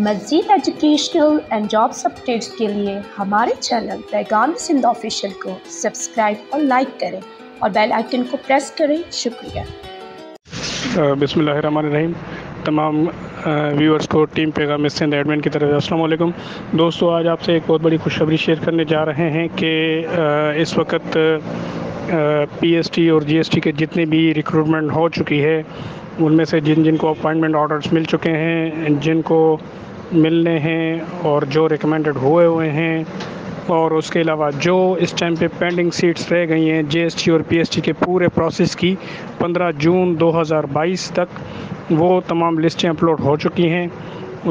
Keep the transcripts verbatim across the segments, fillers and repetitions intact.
मज़ीद educational and jobs updates के लिए हमारे चैनल पैगाम सिंध ऑफिशियल को सब्सक्राइब और लाइक करें और बेल आइकन को प्रेस करें। शुक्रिया। बिस्मिल्लाहिर्रहमानिर्रहीम। तमाम व्यूअर्स को टीम पैगाम सिंध एडमिन की तरफ से अस्सलाम वालेकुम। दोस्तों, आज आपसे एक बहुत बड़ी खुशखबरी शेयर करने जा रहे हैं कि इस वक्त पीएसटी और जीएसटी के जितने भी रिक्रूटमेंट हो चुकी है उनमें से जिन जिनको अपॉइंटमेंट ऑर्डर्स मिल चुके हैं, जिनको मिलने हैं और जो रिकमेंडेड हुए हुए हैं, और उसके अलावा जो इस टाइम पे पेंडिंग सीट्स रह गई हैं जीएसटी और पीएसटी के पूरे प्रोसेस की पंद्रह जून दो हज़ार बाईस तक वो तमाम लिस्टें अपलोड हो चुकी हैं।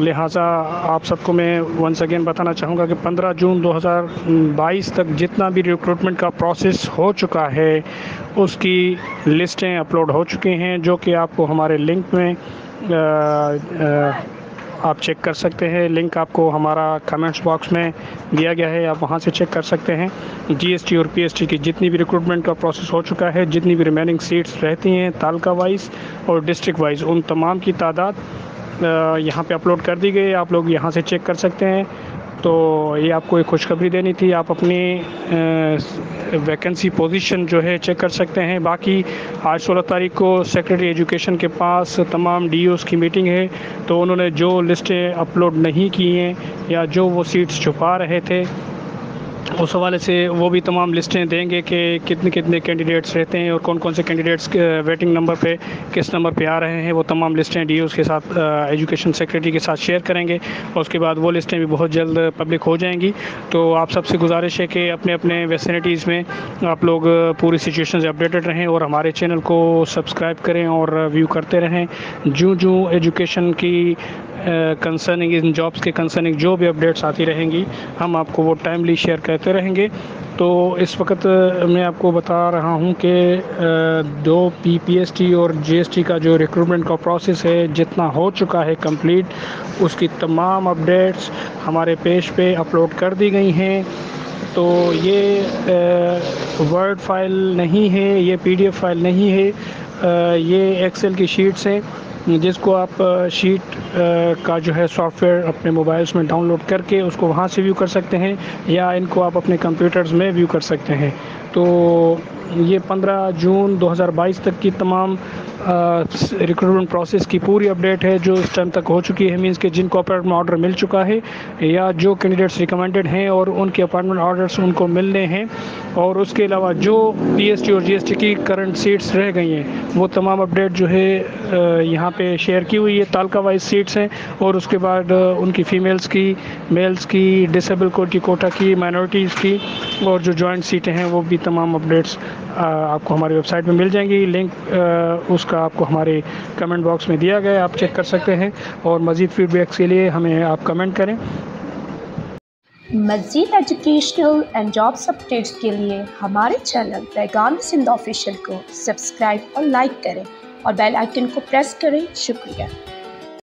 लिहाजा आप सबको मैं वंस अगेन बताना चाहूँगा कि पंद्रह जून दो हज़ार बाईस तक जितना भी रिक्रूटमेंट का प्रोसेस हो चुका है उसकी लिस्टें अपलोड हो चुकी हैं, जो कि आपको हमारे लिंक में आ, आ, आप चेक कर सकते हैं। लिंक आपको हमारा कमेंट्स बॉक्स में दिया गया है, आप वहां से चेक कर सकते हैं। जीएसटी और पीएसटी की जितनी भी रिक्रूटमेंट का प्रोसेस हो चुका है, जितनी भी रिमेनिंग सीट्स रहती हैं तालका वाइज और डिस्ट्रिक्ट वाइज, उन तमाम की तादाद यहां पे अपलोड कर दी गई है। आप लोग यहां से चेक कर सकते हैं। तो ये आपको एक खुशखबरी देनी थी। आप अपनी वैकेंसी पोजीशन जो है चेक कर सकते हैं। बाकी आज सोलह तारीख को सेक्रेटरी एजुकेशन के पास तमाम डीओस की मीटिंग है, तो उन्होंने जो लिस्टें अपलोड नहीं की हैं या जो वो सीट्स छुपा रहे थे उस हवाले से वो भी तमाम लिस्टें देंगे कि कितने कितने कैंडिडेट्स रहते हैं और कौन कौन से कैंडिडेट्स वेटिंग नंबर पे किस नंबर पे आ रहे हैं। वो तमाम लिस्टें डीओस के साथ, एजुकेशन सेक्रेटरी के साथ शेयर करेंगे और उसके बाद वो लिस्टें भी बहुत जल्द पब्लिक हो जाएंगी। तो आप सबसे गुजारिश है कि अपने अपने वेसिनिटीज़ में आप लोग पूरी सिचुएशन से अपडेटेड रहें और हमारे चैनल को सब्सक्राइब करें और व्यू करते रहें। जूँ जूँ एजुकेशन की कंसर्निंग, इन जॉब्स के कंसर्निंग जो भी अपडेट्स आती रहेंगी हम आपको वो टाइमली शेयर करते रहेंगे। तो इस वक्त मैं आपको बता रहा हूं कि दो पी पी एस टी और जी एस टी का जो रिक्रूटमेंट का प्रोसेस है जितना हो चुका है कंप्लीट, उसकी तमाम अपडेट्स हमारे पेज पे अपलोड कर दी गई हैं। तो ये वर्ड फाइल नहीं है, ये पी डी एफ फाइल नहीं है, आ, ये एक्सेल की शीट्स हैं जिसको आप शीट का जो है सॉफ्टवेयर अपने मोबाइल्स में डाउनलोड करके उसको वहाँ से व्यू कर सकते हैं या इनको आप अपने कंप्यूटर्स में व्यू कर सकते हैं। तो ये पंद्रह जून दो हज़ार बाईस तक की तमाम रिक्रूटमेंट प्रोसेस की पूरी अपडेट है जो इस टाइम तक हो चुकी है। मींस के जिनको अपॉइंटमेंट ऑर्डर मिल चुका है या जो कैंडिडेट्स रिकमेंडेड हैं और उनके अपॉइंटमेंट ऑर्डर्स उनको मिलने हैं, और उसके अलावा जो पीएसटी और जीएसटी की करंट सीट्स रह गई हैं वो तमाम अपडेट जो है यहाँ पे शेयर की हुई है। तालका वाइज सीट्स हैं और उसके बाद उनकी फीमेल्स की, मेल्स की, डिसेबल कोटी कोटा की, माइनॉरिटीज़ की और जो जॉइंट सीटें हैं वो भी तमाम अपडेट्स आपको हमारी वेबसाइट में मिल जाएंगी। लिंक उसका आपको हमारे कमेंट बॉक्स में दिया गया है, आप चेक कर सकते हैं। और मज़ीद फीडबैक्स के लिए हमें आप कमेंट करें। मज़ीद एजुकेशनल एंड जॉब्स अपडेट्स के लिए हमारे चैनल पैगाम सिंध ऑफिशियल को सब्सक्राइब और लाइक करें और बेल आइकन को प्रेस करें। शुक्रिया।